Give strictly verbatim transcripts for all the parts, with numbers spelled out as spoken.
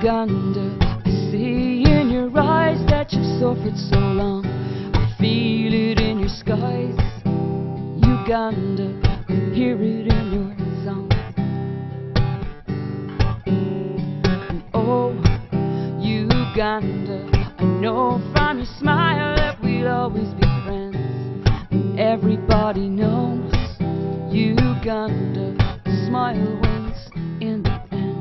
Uganda, I see in your eyes that you've suffered so long. I feel it in your skies, Uganda, I hear it in your songs. And oh, Uganda, I know from your smile that we'll always be friends. And everybody knows, Uganda, the smile wins in the end.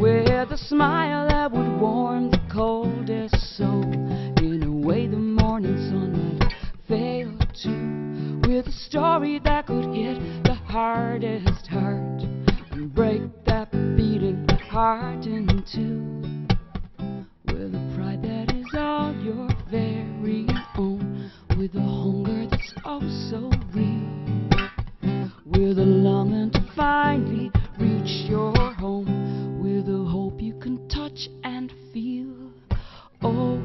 With a smile that would warm the coldest soul, in a way the morning sun would fail to. With a story that could hit the hardest heart and break that beating heart in two. With a pride that is all your very own, with a hunger that's oh so real, with a longing to finally reach your home, with a hope you can touch and feel. Oh,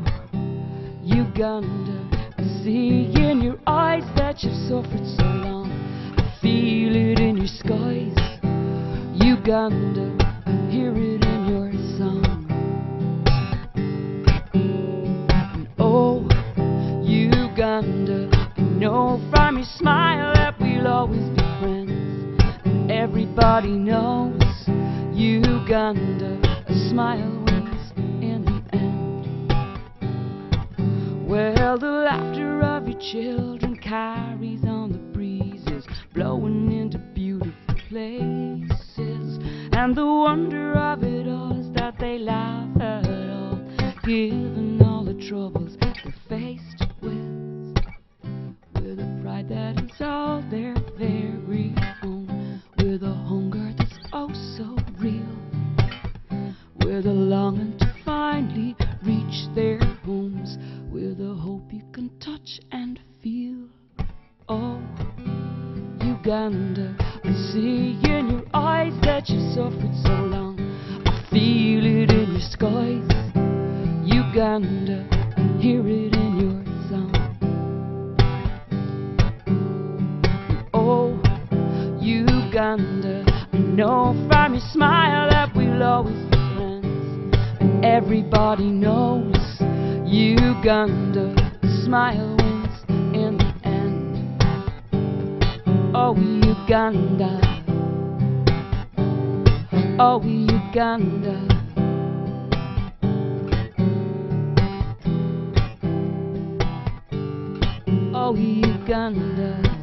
Uganda, I see in your eyes that you've suffered so long. I feel it in your skies, Uganda, I hear it in your song. And oh, Uganda, I know from your smile that we'll always be friends. And everybody knows, Uganda, a smile wins in the end. Well, the laughter of your children carries on the breezes, blowing into beautiful places. And the wonder of it all is that they laugh at all, given all the troubles they're faced with, with a pride that is all their very own, with a hunger that's oh so real, with a longing to finally reach their homes, with a hope you can touch and feel. Oh, Uganda, I see in your eyes that you've suffered so long. I feel it in your skies, Uganda, I hear it in your song. Uganda, I know from your smile that we'll always be friends. And everybody knows, Uganda, the smile wins in the end. Oh Uganda, oh Uganda, oh Uganda.